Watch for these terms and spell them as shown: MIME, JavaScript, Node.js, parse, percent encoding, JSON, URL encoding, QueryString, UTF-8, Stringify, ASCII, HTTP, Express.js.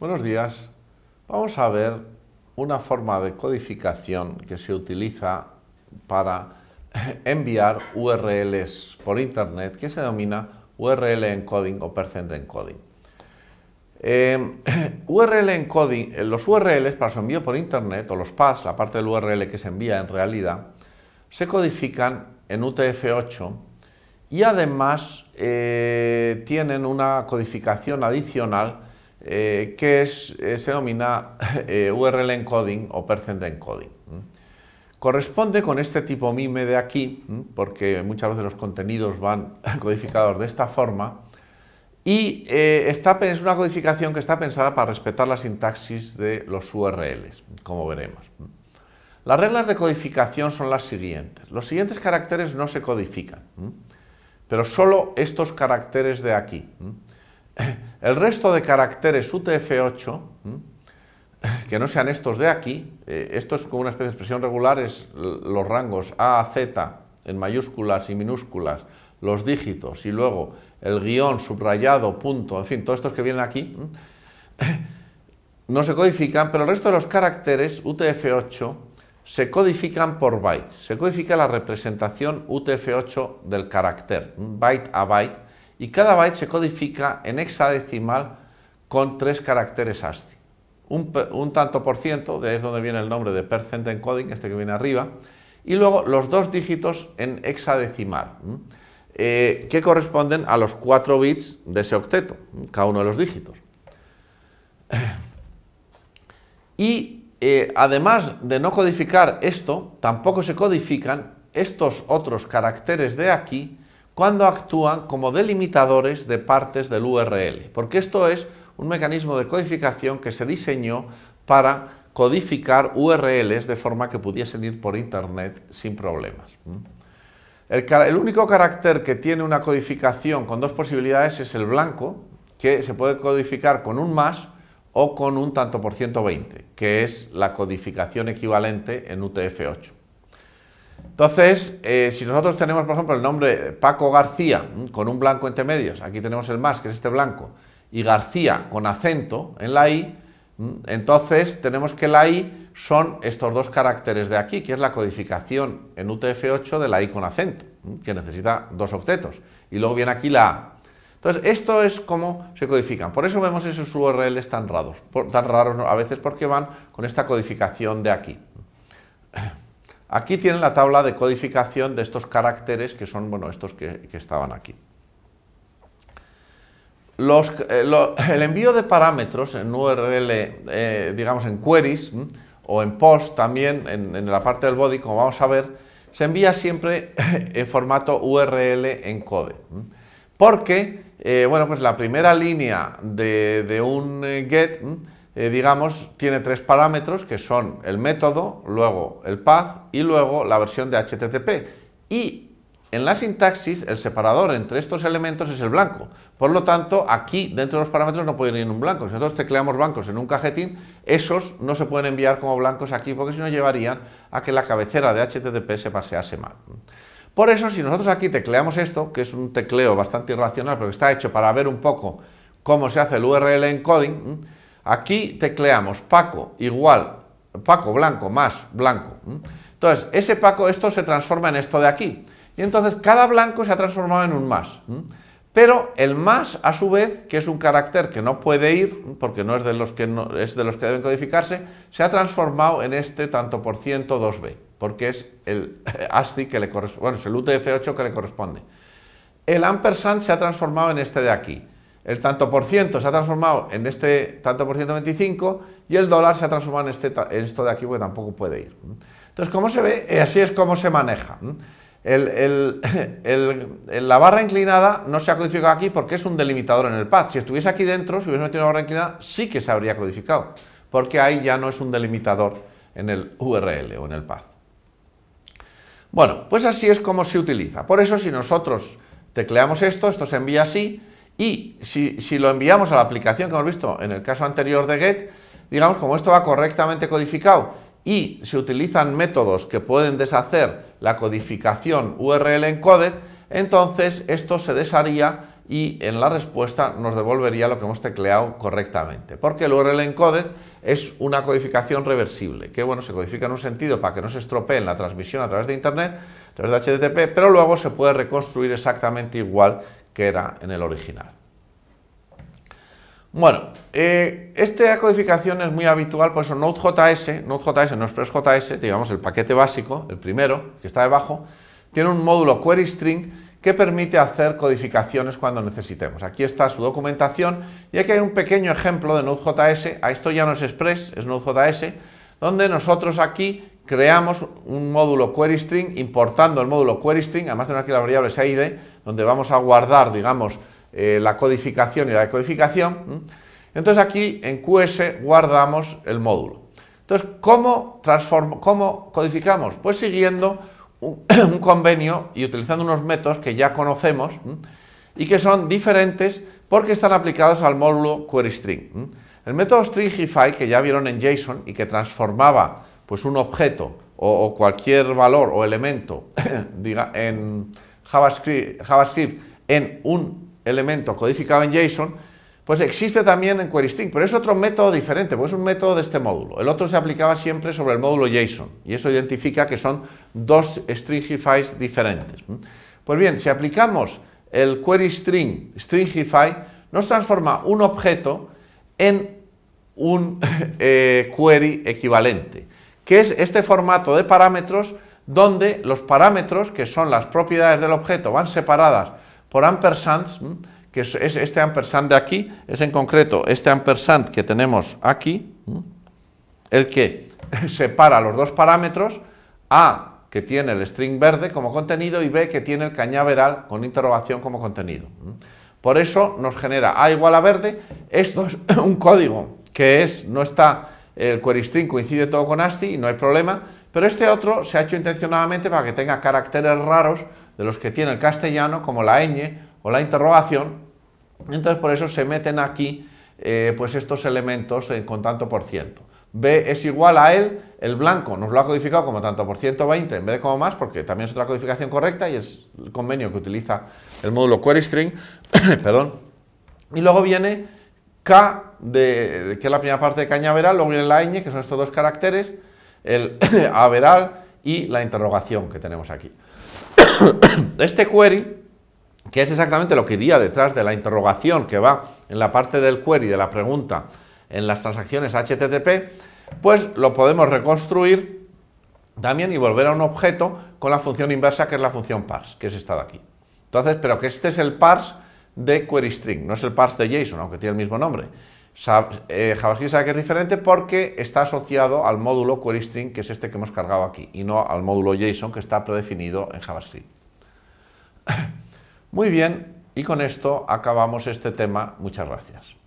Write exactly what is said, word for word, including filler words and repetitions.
Buenos días. Vamos a ver una forma de codificación que se utiliza para enviar U R Ls por Internet que se denomina U R L encoding o percent encoding. Eh, U R L encoding, los U R Ls para su envío por Internet o los paths, la parte del U R L que se envía en realidad, se codifican en U T F ocho y además eh, tienen una codificación adicional Eh, que es, eh, se denomina eh, U R L encoding o percent encoding. ¿Mm? Corresponde con este tipo MIME de aquí, ¿Mm? porque muchas veces los contenidos van codificados de esta forma, y eh, está, es una codificación que está pensada para respetar la sintaxis de los U R Ls, como veremos. ¿Mm? Las reglas de codificación son las siguientes. Los siguientes caracteres no se codifican, ¿Mm? pero solo estos caracteres de aquí. ¿Mm? El resto de caracteres U T F ocho, que no sean estos de aquí, esto es como una especie de expresión regular, es los rangos A a Z en mayúsculas y minúsculas, los dígitos y luego el guión, subrayado, punto, en fin, todos estos que vienen aquí, no se codifican, pero el resto de los caracteres U T F ocho se codifican por bytes. Se codifica la representación U T F ocho del carácter, byte a byte. Y cada byte se codifica en hexadecimal con tres caracteres ASCII. Un, un tanto por ciento, de ahí es donde viene el nombre de percent encoding, este que viene arriba. Y luego los dos dígitos en hexadecimal, eh, que corresponden a los cuatro bits de ese octeto, cada uno de los dígitos. Y eh, además de no codificar esto, tampoco se codifican estos otros caracteres de aquí, cuando actúan como delimitadores de partes del U R L, porque esto es un mecanismo de codificación que se diseñó para codificar U R Ls de forma que pudiesen ir por Internet sin problemas. El, el único carácter que tiene una codificación con dos posibilidades es el blanco, que se puede codificar con un más o con un tanto por ciento veinte, que es la codificación equivalente en U T F ocho. Entonces, eh, si nosotros tenemos, por ejemplo, el nombre Paco García, con un blanco entre medios, aquí tenemos el más, que es este blanco, y García con acento en la I, entonces tenemos que la I son estos dos caracteres de aquí, que es la codificación en U T F ocho de la I con acento, que necesita dos octetos, y luego viene aquí la A. Entonces, esto es cómo se codifican. Por eso vemos esos U R Ls tan raros, tan raros a veces, porque van con esta codificación de aquí. Aquí tienen la tabla de codificación de estos caracteres que son, bueno, estos que, que estaban aquí. Los, eh, lo, el envío de parámetros en U R L, eh, digamos en queries ¿m? o en post también, en, en la parte del body, como vamos a ver, se envía siempre en formato U R L encode. Porque, eh, bueno, pues la primera línea de, de un eh, get, ¿m? Eh, digamos, tiene tres parámetros que son el método, luego el path y luego la versión de H T T P. Y en la sintaxis, el separador entre estos elementos es el blanco. Por lo tanto, aquí dentro de los parámetros no pueden ir en un blanco. Si nosotros tecleamos blancos en un cajetín, esos no se pueden enviar como blancos aquí porque si no llevarían a que la cabecera de H T T P se pasease mal. Por eso, si nosotros aquí tecleamos esto, que es un tecleo bastante irracional, pero que está hecho para ver un poco cómo se hace el U R L encoding, aquí tecleamos Paco igual, Paco blanco más blanco. Entonces, ese Paco, esto se transforma en esto de aquí. Y entonces cada blanco se ha transformado en un más. Pero el más, a su vez, que es un carácter que no puede ir, porque no es de los que, no, es de los que deben codificarse, se ha transformado en este tanto por ciento dos B, porque es el ASCII que le corresponde, bueno, es el U T F ocho que le corresponde. El ampersand se ha transformado en este de aquí. El tanto por ciento se ha transformado en este tanto por ciento veinticinco y el dólar se ha transformado en, este, en esto de aquí porque tampoco puede ir. Entonces, ¿cómo se ve? Así es como se maneja. El, el, el, la barra inclinada no se ha codificado aquí porque es un delimitador en el path. Si estuviese aquí dentro, si hubiese metido una barra inclinada, sí que se habría codificado, porque ahí ya no es un delimitador en el U R L o en el path. Bueno, pues así es como se utiliza. Por eso, si nosotros tecleamos esto, esto se envía así. Y si, si lo enviamos a la aplicación que hemos visto en el caso anterior de GET, digamos, como esto va correctamente codificado y se utilizan métodos que pueden deshacer la codificación U R L encoded, entonces esto se desharía y en la respuesta nos devolvería lo que hemos tecleado correctamente. Porque el U R L encoded es una codificación reversible, que bueno, se codifica en un sentido para que no se estropee la transmisión a través de Internet, a través de H T T P, pero luego se puede reconstruir exactamente igual que era en el original. Bueno, eh, esta codificación es muy habitual, por eso Node.js, Node.js, no Express.js, digamos el paquete básico, el primero, que está debajo, tiene un módulo QueryString que permite hacer codificaciones cuando necesitemos. Aquí está su documentación y aquí hay un pequeño ejemplo de Node.js, esto ya no es Express, es Node.js, donde nosotros aquí creamos un módulo QueryString, importando el módulo QueryString, además tenemos aquí la variable S I D, donde vamos a guardar, digamos, Eh, la codificación y la decodificación. Entonces aquí en Q S guardamos el módulo. Entonces, ¿cómo, cómo codificamos? Pues siguiendo un, un convenio y utilizando unos métodos que ya conocemos y que son diferentes porque están aplicados al módulo QueryString. El método Stringify, que ya vieron en JSON y que transformaba pues un objeto o, o cualquier valor o elemento diga, en JavaScript, JavaScript en un elemento codificado en JSON, pues existe también en QueryString, pero es otro método diferente, pues es un método de este módulo. El otro se aplicaba siempre sobre el módulo JSON y eso identifica que son dos Stringifies diferentes. Pues bien, si aplicamos el QueryString Stringify, nos transforma un objeto en un eh, query equivalente, que es este formato de parámetros donde los parámetros, que son las propiedades del objeto, van separadas por ampersands, que es este ampersand de aquí, es en concreto este ampersand que tenemos aquí, el que separa los dos parámetros, A, que tiene el string verde como contenido, y B, que tiene el cañaveral con interrogación como contenido. Por eso nos genera A igual a verde, esto es un código que es, no está, el QueryString coincide todo con ASCII y no hay problema, pero este otro se ha hecho intencionadamente para que tenga caracteres raros de los que tiene el castellano, como la ñ o la interrogación, entonces por eso se meten aquí eh, pues estos elementos eh, con tanto por ciento. B es igual a él, el blanco nos lo ha codificado como tanto por ciento veinte en vez de como más, porque también es otra codificación correcta y es el convenio que utiliza el módulo QueryString, perdón, y luego viene K, de, que es la primera parte de cañaveral, luego viene la ñ, que son estos dos caracteres, el averall y la interrogación que tenemos aquí. Este query, que es exactamente lo que iría detrás de la interrogación que va en la parte del query de la pregunta en las transacciones H T T P, pues lo podemos reconstruir también y volver a un objeto con la función inversa, que es la función parse, que es esta de aquí. Entonces, pero que este es el parse de QueryString, no es el parse de JSON, aunque tiene el mismo nombre. Eh, JavaScript sabe que es diferente porque está asociado al módulo QueryString, que es este que hemos cargado aquí, y no al módulo JSON que está predefinido en JavaScript. Muy bien, y con esto acabamos este tema. Muchas gracias.